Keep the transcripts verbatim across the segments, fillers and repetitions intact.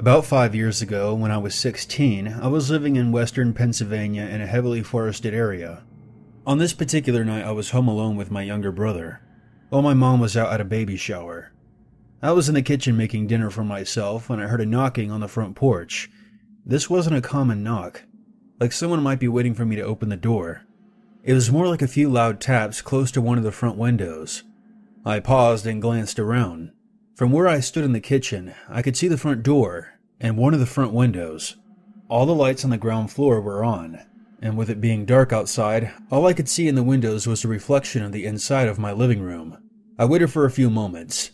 About five years ago, when I was sixteen, I was living in western Pennsylvania in a heavily forested area. On this particular night, I was home alone with my younger brother, while my mom was out at a baby shower. I was in the kitchen making dinner for myself when I heard a knocking on the front porch. This wasn't a common knock, like someone might be waiting for me to open the door. It was more like a few loud taps close to one of the front windows. I paused and glanced around. From where I stood in the kitchen, I could see the front door and one of the front windows. All the lights on the ground floor were on, and with it being dark outside, all I could see in the windows was a reflection of the inside of my living room. I waited for a few moments,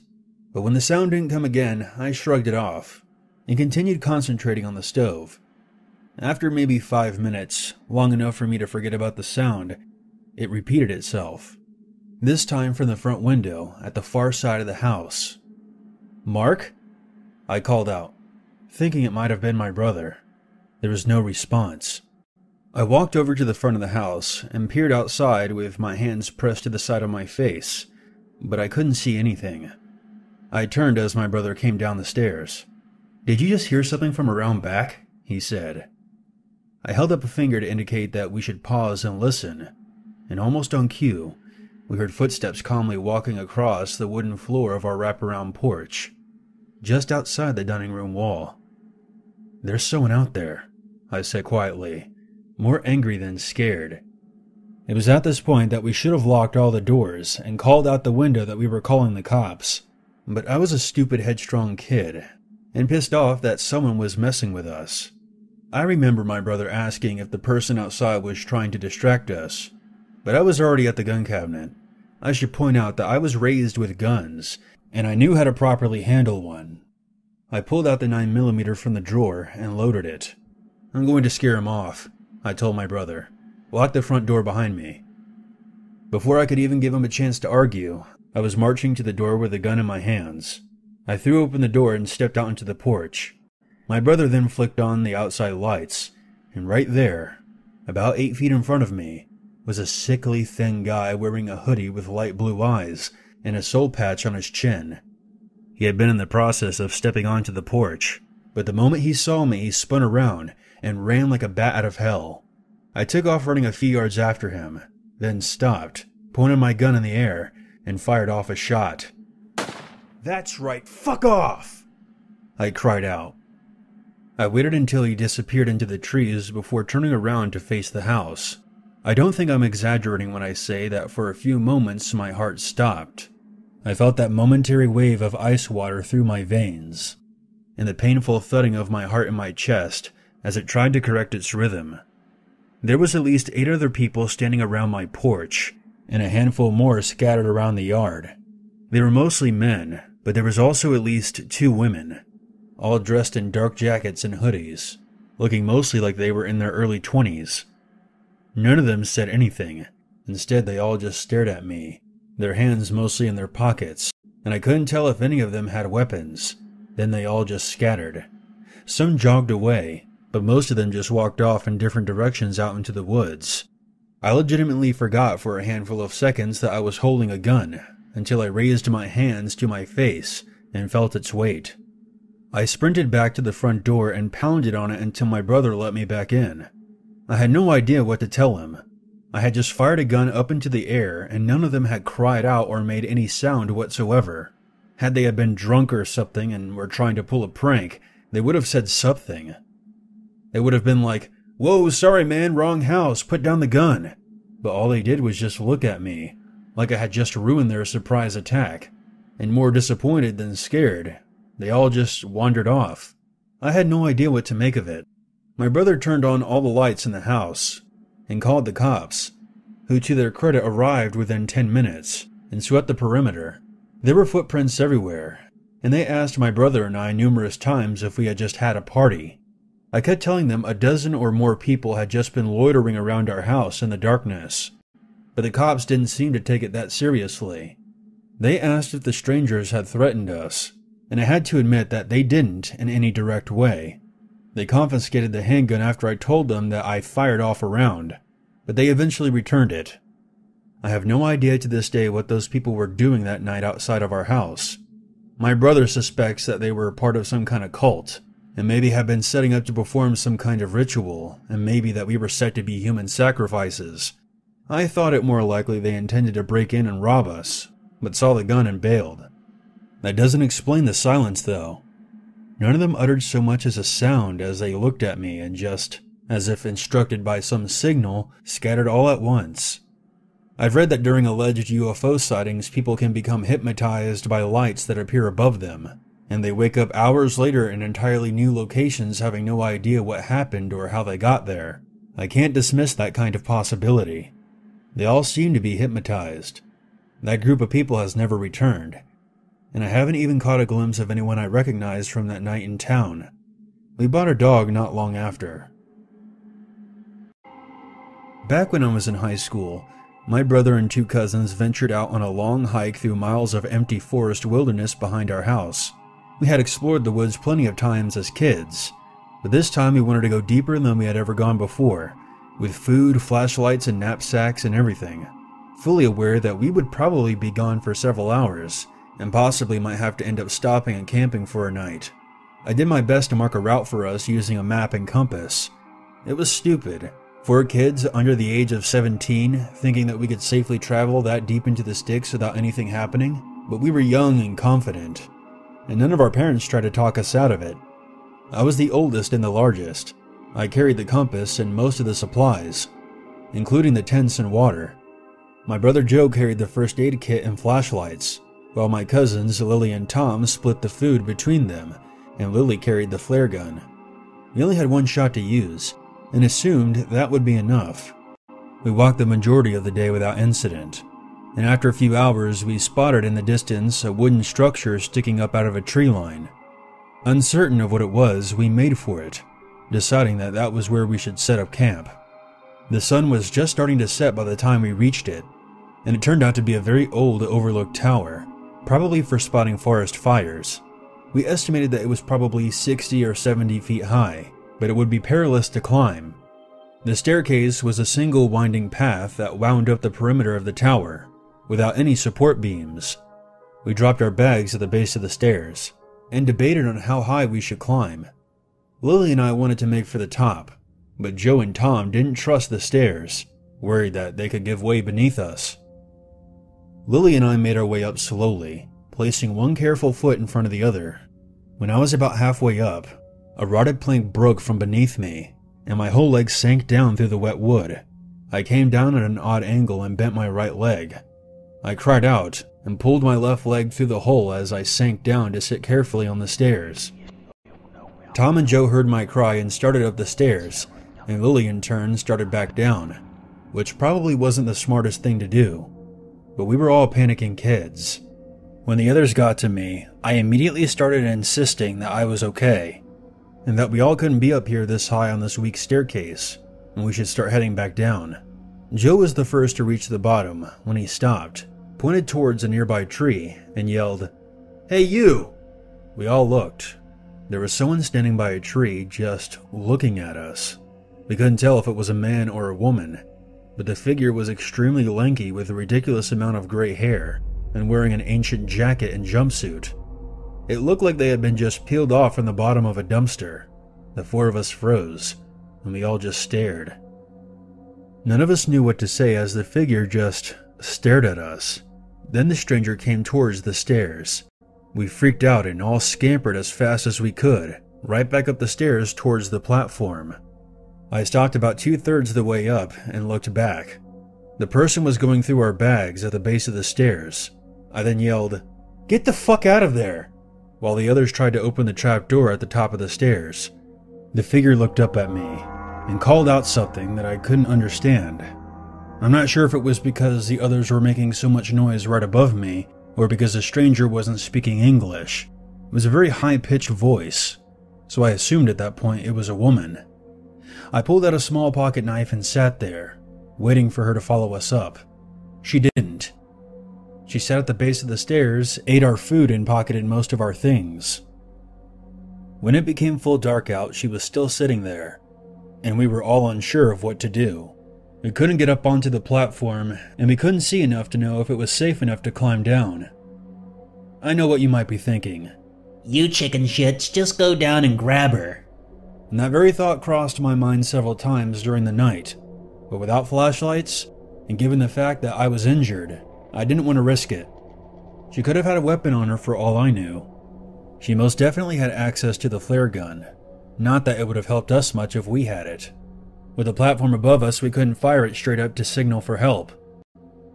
but when the sound didn't come again, I shrugged it off and continued concentrating on the stove. After maybe five minutes, long enough for me to forget about the sound, it repeated itself, this time from the front window at the far side of the house. "Mark?" I called out, thinking it might have been my brother. There was no response. I walked over to the front of the house and peered outside with my hands pressed to the side of my face, but I couldn't see anything. I turned as my brother came down the stairs. "Did you just hear something from around back?" he said. I held up a finger to indicate that we should pause and listen, and almost on cue, we heard footsteps calmly walking across the wooden floor of our wraparound porch, just outside the dining room wall. "There's someone out there," I said quietly, more angry than scared. It was at this point that we should have locked all the doors and called out the window that we were calling the cops, but I was a stupid, headstrong kid and pissed off that someone was messing with us. I remember my brother asking if the person outside was trying to distract us, but I was already at the gun cabinet. I should point out that I was raised with guns and I knew how to properly handle one. I pulled out the nine millimeter from the drawer and loaded it. "I'm going to scare him off," I told my brother. "Lock the front door behind me." Before I could even give him a chance to argue, I was marching to the door with a gun in my hands. I threw open the door and stepped out into the porch. My brother then flicked on the outside lights, and right there, about eight feet in front of me, was a sickly thin guy wearing a hoodie with light blue eyes and a soul patch on his chin. He had been in the process of stepping onto the porch, but the moment he saw me, he spun around and ran like a bat out of hell. I took off running a few yards after him, then stopped, pointed my gun in the air, and fired off a shot. "That's right, fuck off!" I cried out. I waited until he disappeared into the trees before turning around to face the house. I don't think I'm exaggerating when I say that for a few moments my heart stopped. I felt that momentary wave of ice water through my veins, and the painful thudding of my heart in my chest as it tried to correct its rhythm. There was at least eight other people standing around my porch, and a handful more scattered around the yard. They were mostly men, but there was also at least two women, all dressed in dark jackets and hoodies, looking mostly like they were in their early twenties. None of them said anything. Instead, they all just stared at me, their hands mostly in their pockets, and I couldn't tell if any of them had weapons. Then they all just scattered. Some jogged away, but most of them just walked off in different directions out into the woods. I legitimately forgot for a handful of seconds that I was holding a gun, until I raised my hands to my face and felt its weight. I sprinted back to the front door and pounded on it until my brother let me back in. I had no idea what to tell him. I had just fired a gun up into the air and none of them had cried out or made any sound whatsoever. Had they had been drunk or something and were trying to pull a prank, they would have said something. It would have been like, "Whoa, sorry man, wrong house, put down the gun." But all they did was just look at me, like I had just ruined their surprise attack. And more disappointed than scared, they all just wandered off. I had no idea what to make of it. My brother turned on all the lights in the house and called the cops, who to their credit arrived within ten minutes and swept the perimeter. There were footprints everywhere, and they asked my brother and I numerous times if we had just had a party. I kept telling them a dozen or more people had just been loitering around our house in the darkness, but the cops didn't seem to take it that seriously. They asked if the strangers had threatened us, and I had to admit that they didn't in any direct way. They confiscated the handgun after I told them that I fired off a round, but they eventually returned it. I have no idea to this day what those people were doing that night outside of our house. My brother suspects that they were part of some kind of cult, and maybe had been setting up to perform some kind of ritual, and maybe that we were set to be human sacrifices. I thought it more likely they intended to break in and rob us, but saw the gun and bailed. That doesn't explain the silence, though. None of them uttered so much as a sound as they looked at me and just, as if instructed by some signal, scattered all at once. I've read that during alleged U F O sightings, people can become hypnotized by lights that appear above them, and they wake up hours later in entirely new locations having no idea what happened or how they got there. I can't dismiss that kind of possibility. They all seem to be hypnotized. That group of people has never returned, and I haven't even caught a glimpse of anyone I recognized from that night in town. We bought a dog not long after. Back when I was in high school, my brother and two cousins ventured out on a long hike through miles of empty forest wilderness behind our house. We had explored the woods plenty of times as kids, but this time we wanted to go deeper than we had ever gone before, with food, flashlights, and knapsacks and everything, fully aware that we would probably be gone for several hours, and possibly might have to end up stopping and camping for a night. I did my best to mark a route for us using a map and compass. It was stupid. Four kids under the age of seventeen, thinking that we could safely travel that deep into the sticks without anything happening, but we were young and confident, and none of our parents tried to talk us out of it. I was the oldest and the largest. I carried the compass and most of the supplies, including the tents and water. My brother Joe carried the first aid kit and flashlights, while my cousins Lily and Tom split the food between them, and Lily carried the flare gun. We only had one shot to use, and assumed that would be enough. We walked the majority of the day without incident, and after a few hours we spotted in the distance a wooden structure sticking up out of a tree line. Uncertain of what it was, we made for it, deciding that that was where we should set up camp. The sun was just starting to set by the time we reached it, and it turned out to be a very old, overlooked tower, probably for spotting forest fires. We estimated that it was probably sixty or seventy feet high, but it would be perilous to climb. The staircase was a single winding path that wound up the perimeter of the tower, without any support beams. We dropped our bags at the base of the stairs, and debated on how high we should climb. Lily and I wanted to make for the top, but Joe and Tom didn't trust the stairs, worried that they could give way beneath us. Lily and I made our way up slowly, placing one careful foot in front of the other. When I was about halfway up, a rotted plank broke from beneath me, and my whole leg sank down through the wet wood. I came down at an odd angle and bent my right leg. I cried out and pulled my left leg through the hole as I sank down to sit carefully on the stairs. Tom and Joe heard my cry and started up the stairs, and Lily in turn started back down, which probably wasn't the smartest thing to do, but we were all panicking kids. When the others got to me, I immediately started insisting that I was okay, and that we all couldn't be up here this high on this weak staircase, and we should start heading back down. Joe was the first to reach the bottom when he stopped, pointed towards a nearby tree, and yelled, "Hey, you!" We all looked. There was someone standing by a tree just looking at us. We couldn't tell if it was a man or a woman, but the figure was extremely lanky with a ridiculous amount of gray hair and wearing an ancient jacket and jumpsuit. It looked like they had been just peeled off from the bottom of a dumpster. The four of us froze, and we all just stared. None of us knew what to say as the figure just stared at us. Then the stranger came towards the stairs. We freaked out and all scampered as fast as we could, right back up the stairs towards the platform. I stopped about two-thirds the way up and looked back. The person was going through our bags at the base of the stairs. I then yelled, "Get the fuck out of there!" while the others tried to open the trapdoor at the top of the stairs. The figure looked up at me and called out something that I couldn't understand. I'm not sure if it was because the others were making so much noise right above me or because the stranger wasn't speaking English. It was a very high-pitched voice, so I assumed at that point it was a woman. I pulled out a small pocket knife and sat there, waiting for her to follow us up. She didn't. She sat at the base of the stairs, ate our food, and pocketed most of our things. When it became full dark out, she was still sitting there, and we were all unsure of what to do. We couldn't get up onto the platform, and we couldn't see enough to know if it was safe enough to climb down. I know what you might be thinking. You chicken shits, just go down and grab her. And that very thought crossed my mind several times during the night, but without flashlights, and given the fact that I was injured, I didn't want to risk it. She could have had a weapon on her for all I knew. She most definitely had access to the flare gun, not that it would have helped us much if we had it. With the platform above us, we couldn't fire it straight up to signal for help.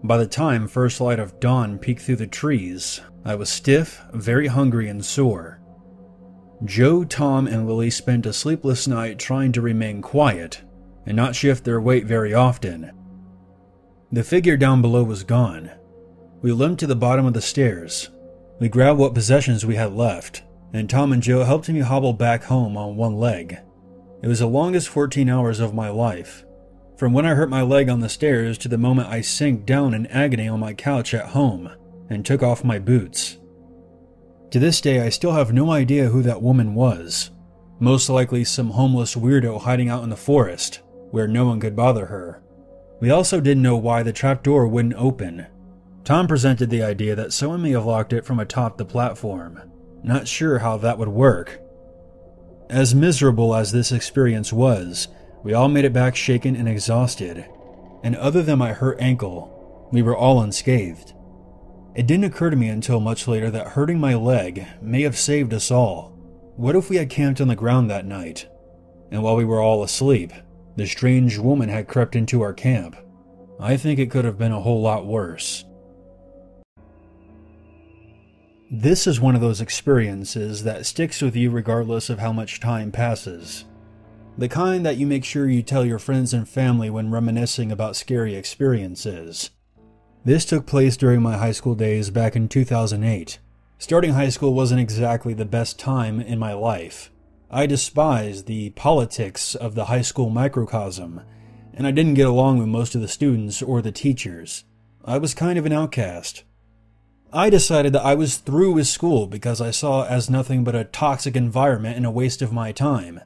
By the time first light of dawn peeked through the trees, I was stiff, very hungry, and sore. Joe, Tom, and Lily spent a sleepless night trying to remain quiet and not shift their weight very often. The figure down below was gone. We limped to the bottom of the stairs. We grabbed what possessions we had left, and Tom and Joe helped me hobble back home on one leg. It was the longest fourteen hours of my life, from when I hurt my leg on the stairs to the moment I sank down in agony on my couch at home and took off my boots. To this day, I still have no idea who that woman was. Most likely some homeless weirdo hiding out in the forest, where no one could bother her. We also didn't know why the trapdoor wouldn't open. Tom presented the idea that someone may have locked it from atop the platform. Not sure how that would work. As miserable as this experience was, we all made it back shaken and exhausted, and other than my hurt ankle, we were all unscathed. It didn't occur to me until much later that hurting my leg may have saved us all. What if we had camped on the ground that night, and while we were all asleep, the strange woman had crept into our camp? I think it could have been a whole lot worse. This is one of those experiences that sticks with you regardless of how much time passes. The kind that you make sure you tell your friends and family when reminiscing about scary experiences. This took place during my high school days back in two thousand eight. Starting high school wasn't exactly the best time in my life. I despised the politics of the high school microcosm, and I didn't get along with most of the students or the teachers. I was kind of an outcast. I decided that I was through with school because I saw it as nothing but a toxic environment and a waste of my time.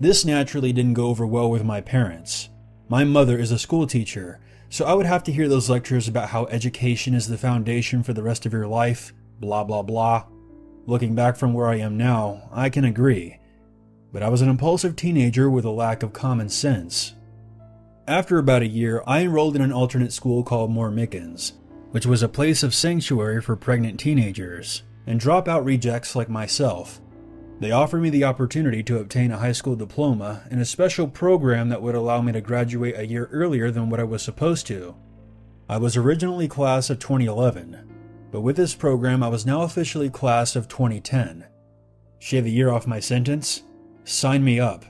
This naturally didn't go over well with my parents. My mother is a school teacher, so I would have to hear those lectures about how education is the foundation for the rest of your life, blah blah blah. Looking back from where I am now, I can agree. But I was an impulsive teenager with a lack of common sense. After about a year, I enrolled in an alternate school called Moore Mickens, which was a place of sanctuary for pregnant teenagers and dropout rejects like myself. They offered me the opportunity to obtain a high school diploma and a special program that would allow me to graduate a year earlier than what I was supposed to. I was originally class of twenty eleven, but with this program I was now officially class of twenty ten. Shave a year off my sentence? Sign me up.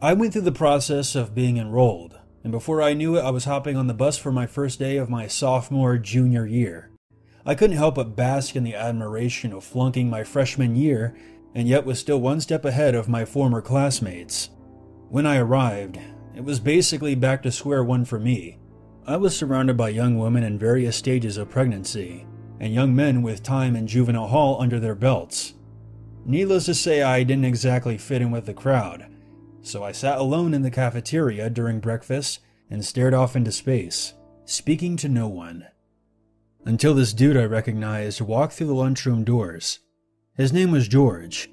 I went through the process of being enrolled, and before I knew it, I was hopping on the bus for my first day of my sophomore junior year. I couldn't help but bask in the admiration of flunking my freshman year, and yet was still one step ahead of my former classmates. When I arrived, it was basically back to square one for me. I was surrounded by young women in various stages of pregnancy, and young men with time in juvenile hall under their belts. Needless to say, I didn't exactly fit in with the crowd. So I sat alone in the cafeteria during breakfast and stared off into space, speaking to no one. Until this dude I recognized walked through the lunchroom doors. His name was George,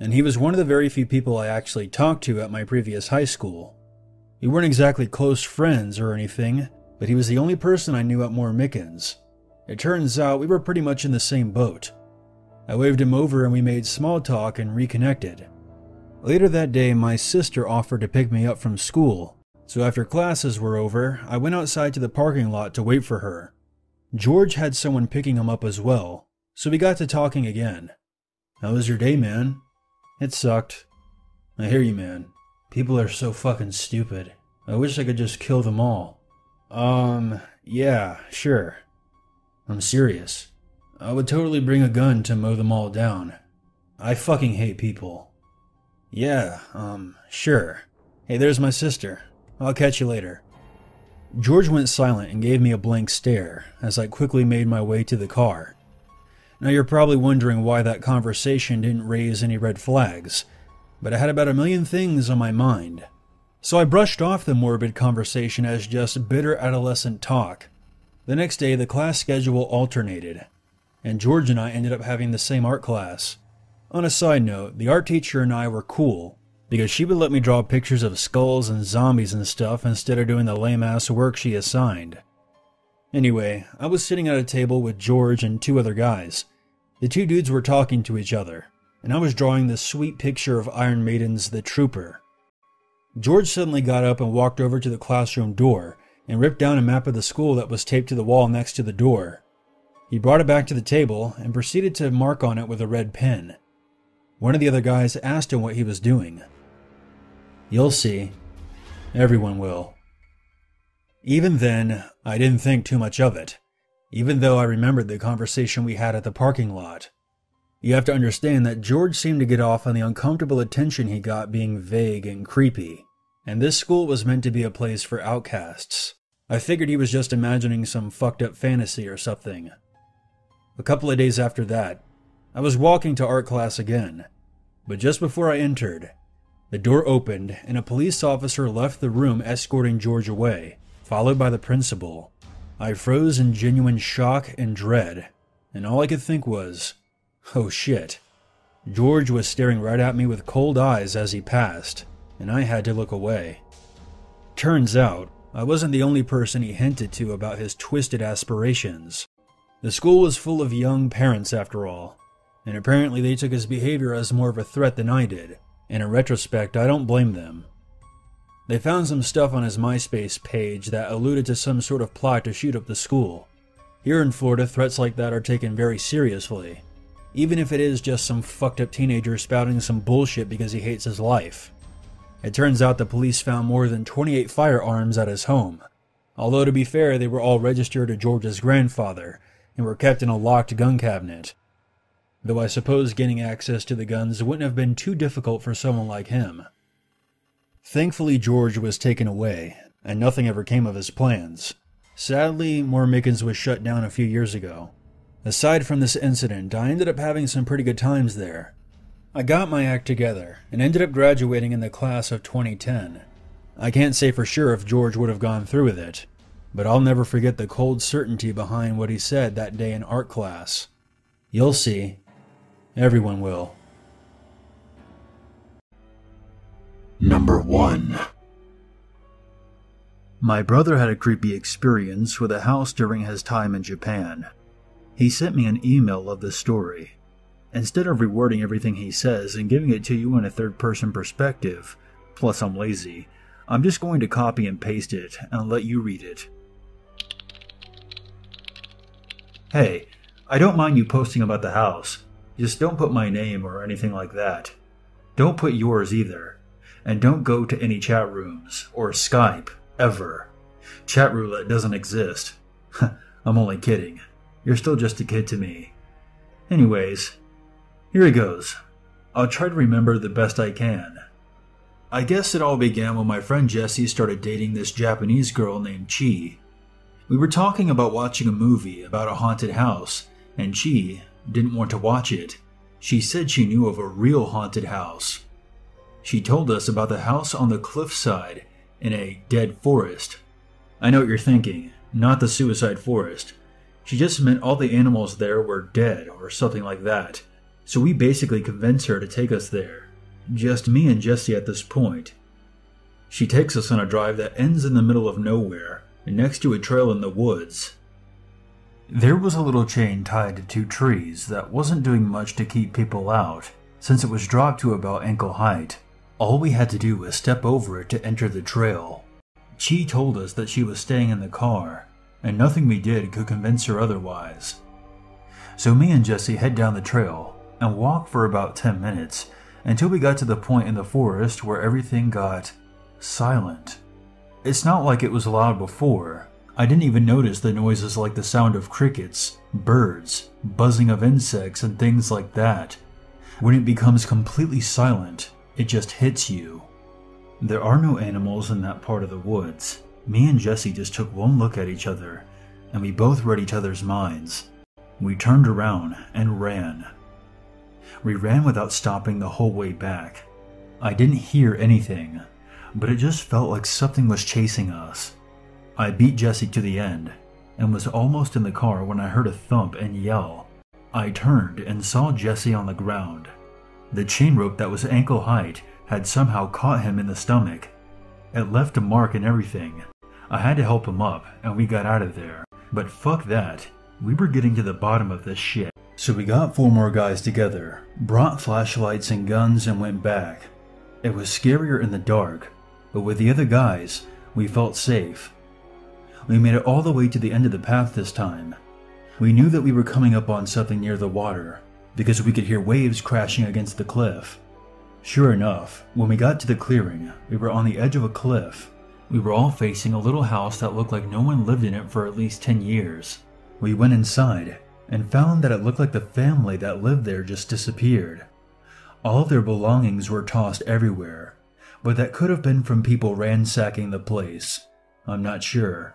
and he was one of the very few people I actually talked to at my previous high school. We weren't exactly close friends or anything, but he was the only person I knew at Moore Mickens. It turns out we were pretty much in the same boat. I waved him over and we made small talk and reconnected. Later that day, my sister offered to pick me up from school, so after classes were over, I went outside to the parking lot to wait for her. George had someone picking him up as well, so we got to talking again. How was your day, man? It sucked. I hear you, man. People are so fucking stupid. I wish I could just kill them all. Um, yeah, sure. I'm serious. I would totally bring a gun to mow them all down. I fucking hate people. Yeah, um, sure. Hey, there's my sister. I'll catch you later. George went silent and gave me a blank stare as I quickly made my way to the car. Now you're probably wondering why that conversation didn't raise any red flags, but I had about a million things on my mind. So I brushed off the morbid conversation as just bitter adolescent talk. The next day, the class schedule alternated, and George and I ended up having the same art class. On a side note, the art teacher and I were cool, because she would let me draw pictures of skulls and zombies and stuff instead of doing the lame-ass work she assigned. Anyway, I was sitting at a table with George and two other guys. The two dudes were talking to each other, and I was drawing this sweet picture of Iron Maiden's The Trooper. George suddenly got up and walked over to the classroom door and ripped down a map of the school that was taped to the wall next to the door. He brought it back to the table and proceeded to mark on it with a red pen. One of the other guys asked him what he was doing. "You'll see. Everyone will." Even then, I didn't think too much of it, even though I remembered the conversation we had at the parking lot. You have to understand that George seemed to get off on the uncomfortable attention he got being vague and creepy, and this school was meant to be a place for outcasts. I figured he was just imagining some fucked up fantasy or something. A couple of days after that, I was walking to art class again, but just before I entered, the door opened and a police officer left the room escorting George away, followed by the principal. I froze in genuine shock and dread, and all I could think was, oh shit. George was staring right at me with cold eyes as he passed, and I had to look away. Turns out, I wasn't the only person he hinted to about his twisted aspirations. The school was full of young parents after all, and apparently they took his behavior as more of a threat than I did, and in retrospect, I don't blame them. They found some stuff on his MySpace page that alluded to some sort of plot to shoot up the school. Here in Florida, threats like that are taken very seriously, even if it is just some fucked up teenager spouting some bullshit because he hates his life. It turns out the police found more than twenty-eight firearms at his home, although to be fair they were all registered to George's grandfather and were kept in a locked gun cabinet, though I suppose getting access to the guns wouldn't have been too difficult for someone like him. Thankfully George was taken away, and nothing ever came of his plans. Sadly, Moore Mickens was shut down a few years ago. Aside from this incident, I ended up having some pretty good times there. I got my act together and ended up graduating in the class of twenty ten. I can't say for sure if George would have gone through with it, but I'll never forget the cold certainty behind what he said that day in art class. "You'll see. Everyone will." Number one. My brother had a creepy experience with a house during his time in Japan. He sent me an email of the story. Instead of rewording everything he says and giving it to you in a third-person perspective, plus I'm lazy, I'm just going to copy and paste it and let you read it. "Hey, I don't mind you posting about the house. Just don't put my name or anything like that. Don't put yours either. And don't go to any chat rooms or Skype, ever. Chatroulette doesn't exist." I'm only kidding. You're still just a kid to me. Anyways, here it goes. I'll try to remember the best I can. I guess it all began when my friend Jesse started dating this Japanese girl named Chi. We were talking about watching a movie about a haunted house, and Chi didn't want to watch it. She said she knew of a real haunted house. She told us about the house on the cliffside in a dead forest. I know what you're thinking, not the suicide forest. She just meant all the animals there were dead or something like that, so we basically convinced her to take us there. Just me and Jesse at this point. She takes us on a drive that ends in the middle of nowhere, next to a trail in the woods. There was a little chain tied to two trees that wasn't doing much to keep people out, since it was dropped to about ankle height. All we had to do was step over it to enter the trail. Chi told us that she was staying in the car, and nothing we did could convince her otherwise. So me and Jesse head down the trail and walk for about ten minutes until we got to the point in the forest where everything got silent. It's not like it was loud before. I didn't even notice the noises like the sound of crickets, birds, buzzing of insects, and things like that. When it becomes completely silent, it just hits you. There are no animals in that part of the woods. Me and Jesse just took one look at each other, and we both read each other's minds. We turned around and ran. We ran without stopping the whole way back. I didn't hear anything, but it just felt like something was chasing us. I beat Jesse to the end, and was almost in the car when I heard a thump and yell. I turned and saw Jesse on the ground, The chain rope that was ankle height had somehow caught him in the stomach. It left a mark and everything. I had to help him up, and we got out of there. But fuck that. We were getting to the bottom of this shit. So we got four more guys together, brought flashlights and guns, and went back. It was scarier in the dark, but with the other guys, we felt safe. We made it all the way to the end of the path this time. We knew that we were coming up on something near the water, because we could hear waves crashing against the cliff. Sure enough, when we got to the clearing, we were on the edge of a cliff. We were all facing a little house that looked like no one lived in it for at least ten years. We went inside and found that it looked like the family that lived there just disappeared. All of their belongings were tossed everywhere, but that could have been from people ransacking the place. I'm not sure.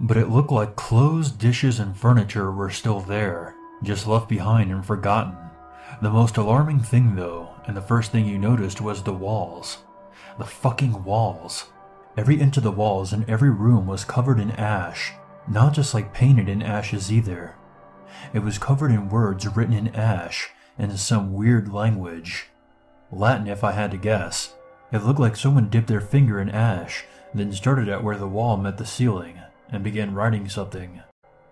But it looked like clothes, dishes, and furniture were still there, just left behind and forgotten. The most alarming thing though, and the first thing you noticed, was the walls. The fucking walls. Every inch of the walls in every room was covered in ash, not just like painted in ashes either. It was covered in words written in ash and in some weird language. Latin, if I had to guess. It looked like someone dipped their finger in ash, then started at where the wall met the ceiling, and began writing something.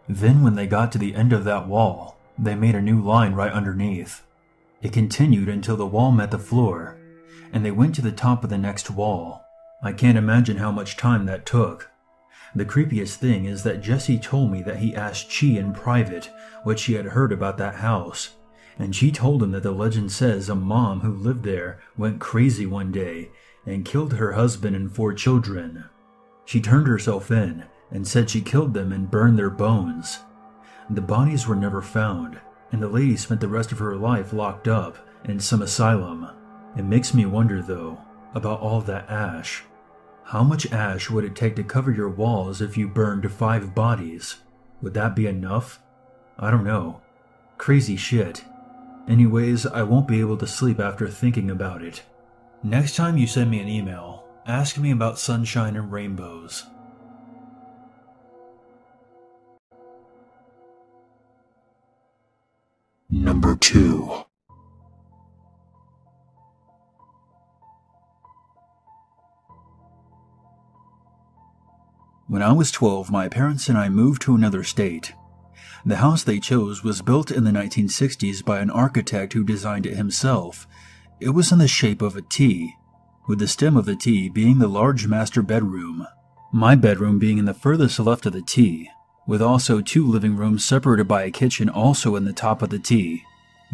Then when they got to the end of that wall, they made a new line right underneath. It continued until the wall met the floor, and they went to the top of the next wall. I can't imagine how much time that took. The creepiest thing is that Jesse told me that he asked Chi in private what she had heard about that house, and she told him that the legend says a mom who lived there went crazy one day and killed her husband and four children. She turned herself in and said she killed them and burned their bones. The bodies were never found, and the lady spent the rest of her life locked up in some asylum. It makes me wonder though about all that ash. How much ash would it take to cover your walls if you burned five bodies? Would that be enough? I don't know. Crazy shit. Anyways, I won't be able to sleep after thinking about it. Next time you send me an email, ask me about sunshine and rainbows. Number two. When I was twelve, my parents and I moved to another state. The house they chose was built in the nineteen sixties by an architect who designed it himself. It was in the shape of a T, with the stem of the T being the large master bedroom, my bedroom being in the furthest left of the T, with also two living rooms separated by a kitchen also in the top of the T.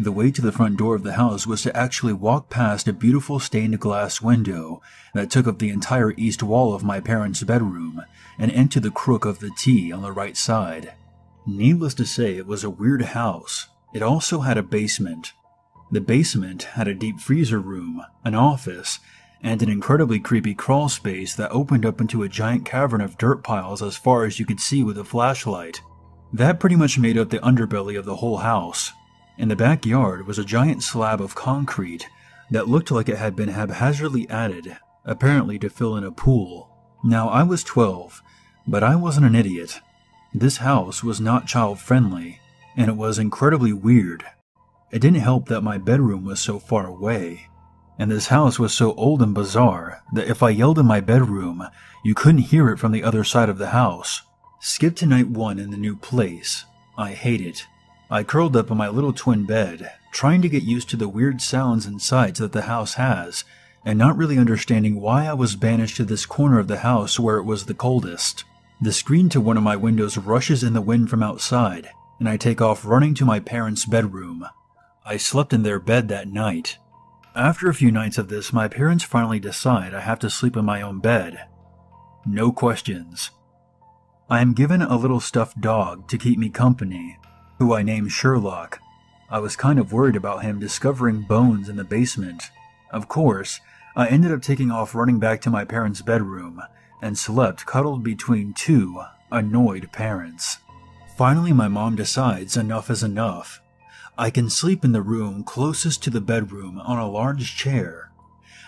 The way to the front door of the house was to actually walk past a beautiful stained glass window that took up the entire east wall of my parents' bedroom, and into the crook of the T on the right side. Needless to say, it was a weird house. It also had a basement. The basement had a deep freezer room, an office, and an incredibly creepy crawl space that opened up into a giant cavern of dirt piles as far as you could see with a flashlight. That pretty much made up the underbelly of the whole house. In the backyard was a giant slab of concrete that looked like it had been haphazardly added, apparently to fill in a pool. Now, I was twelve, but I wasn't an idiot. This house was not child-friendly, and it was incredibly weird. It didn't help that my bedroom was so far away, and this house was so old and bizarre that if I yelled in my bedroom, you couldn't hear it from the other side of the house. Skip to night one in the new place. I hate it. I curled up in my little twin bed, trying to get used to the weird sounds and sights that the house has, and not really understanding why I was banished to this corner of the house where it was the coldest. The screen to one of my windows rushes in the wind from outside, and I take off running to my parents' bedroom. I slept in their bed that night. After a few nights of this, my parents finally decide I have to sleep in my own bed. No questions. I am given a little stuffed dog to keep me company, who I named Sherlock. I was kind of worried about him discovering bones in the basement. Of course, I ended up taking off running back to my parents' bedroom and slept cuddled between two annoyed parents. Finally, my mom decides enough is enough. I can sleep in the room closest to the bedroom on a large chair.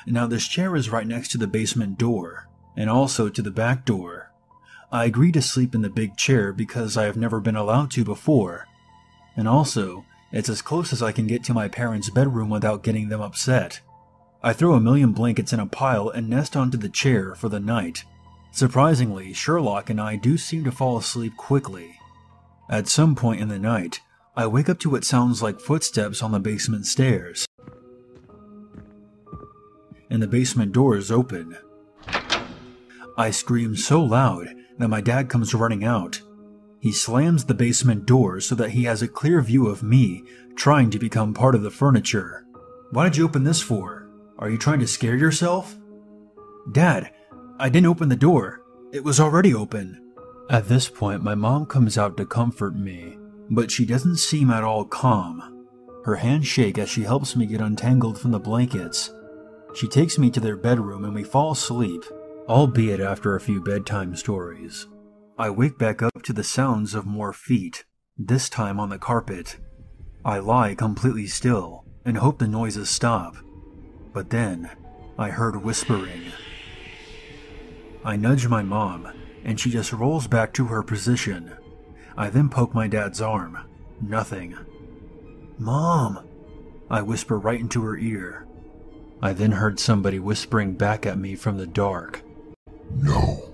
Now, this chair is right next to the basement door and also to the back door. I agree to sleep in the big chair because I have never been allowed to before, and also It's as close as I can get to my parents' bedroom without getting them upset. I throw a million blankets in a pile and nest onto the chair for the night. Surprisingly, Sherlock and I do seem to fall asleep quickly. At some point in the night, I wake up to what sounds like footsteps on the basement stairs, and the basement door is open. I scream so loud that my dad comes running out. He slams the basement door so that he has a clear view of me trying to become part of the furniture. "Why did you open this for? Are you trying to scare yourself?" "Dad, I didn't open the door. It was already open." At this point, my mom comes out to comfort me, but she doesn't seem at all calm. Her hands shake as she helps me get untangled from the blankets. She takes me to their bedroom and we fall asleep, albeit after a few bedtime stories. I wake back up to the sounds of more feet, this time on the carpet. I lie completely still and hope the noises stop, but then I heard whispering. I nudge my mom, and she just rolls back to her position. I then poke my dad's arm. Nothing. "Mom!" I whisper right into her ear. I then heard somebody whispering back at me from the dark. "No."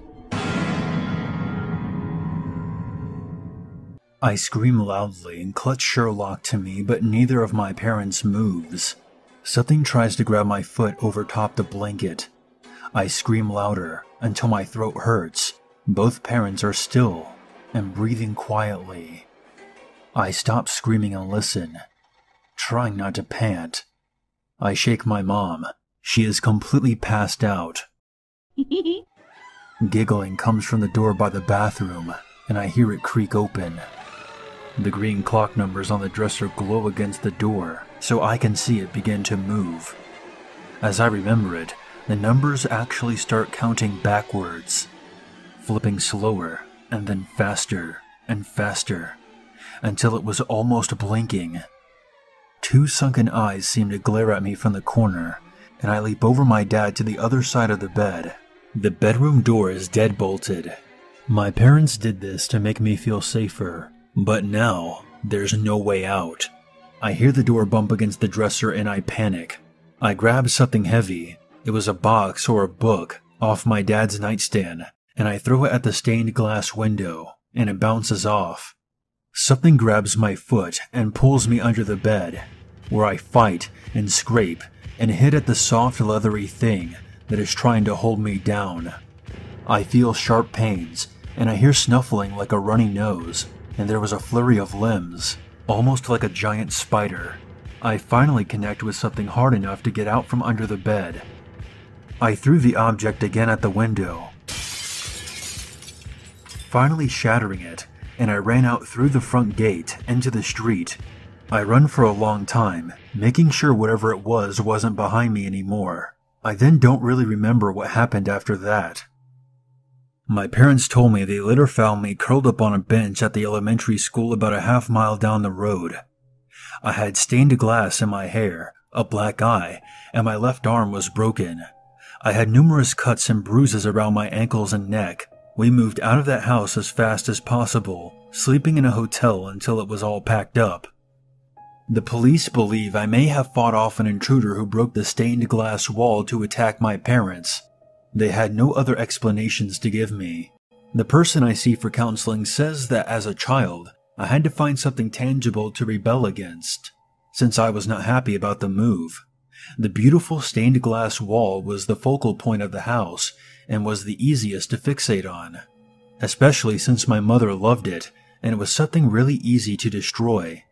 I scream loudly and clutch Sherlock to me, but neither of my parents moves. Something tries to grab my foot over top the blanket. I scream louder until my throat hurts. Both parents are still and breathing quietly. I stop screaming and listen, trying not to pant. I shake my mom. She is completely passed out. Giggling comes from the door by the bathroom, and I hear it creak open. The green clock numbers on the dresser glow against the door, so I can see it begin to move. As I remember it, the numbers actually start counting backwards, flipping slower and then faster and faster, until it was almost blinking. Two sunken eyes seem to glare at me from the corner, and I leap over my dad to the other side of the bed. The bedroom door is deadbolted. My parents did this to make me feel safer, but now there's no way out. I hear the door bump against the dresser and I panic. I grab something heavy. It was a box or a book off my dad's nightstand, and I throw it at the stained glass window, and it bounces off. Something grabs my foot and pulls me under the bed, where I fight and scrape and hit at the soft leathery thing that is trying to hold me down. I feel sharp pains, and I hear snuffling like a runny nose, and there was a flurry of limbs, almost like a giant spider. I finally connect with something hard enough to get out from under the bed. I threw the object again at the window, finally shattering it, and I ran out through the front gate into the street. I run for a long time, making sure whatever it was wasn't behind me anymore. I then don't really remember what happened after that. My parents told me they later found me curled up on a bench at the elementary school about a half mile down the road. I had stained glass in my hair, a black eye, and my left arm was broken. I had numerous cuts and bruises around my ankles and neck. We moved out of that house as fast as possible, sleeping in a hotel until it was all packed up. The police believe I may have fought off an intruder who broke the stained glass wall to attack my parents. They had no other explanations to give me. The person I see for counseling says that as a child, I had to find something tangible to rebel against, since I was not happy about the move. The beautiful stained glass wall was the focal point of the house and was the easiest to fixate on, especially since my mother loved it and it was something really easy to destroy.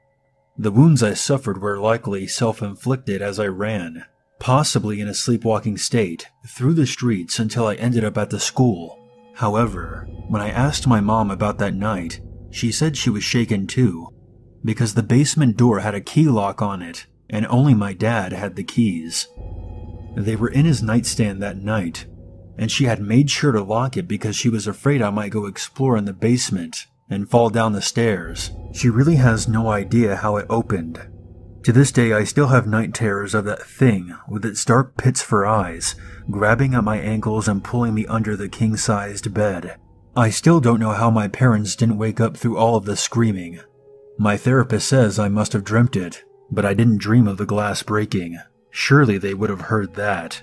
The wounds I suffered were likely self-inflicted as I ran, possibly in a sleepwalking state, through the streets until I ended up at the school. However, when I asked my mom about that night, she said she was shaken too, because the basement door had a key lock on it, and only my dad had the keys. They were in his nightstand that night, and she had made sure to lock it because she was afraid I might go explore in the basement and fall down the stairs. She really has no idea how it opened. To this day, I still have night terrors of that thing with its dark pits for eyes, grabbing at my ankles and pulling me under the king-sized bed. I still don't know how my parents didn't wake up through all of the screaming. My therapist says I must have dreamt it, but I didn't dream of the glass breaking. Surely they would have heard that.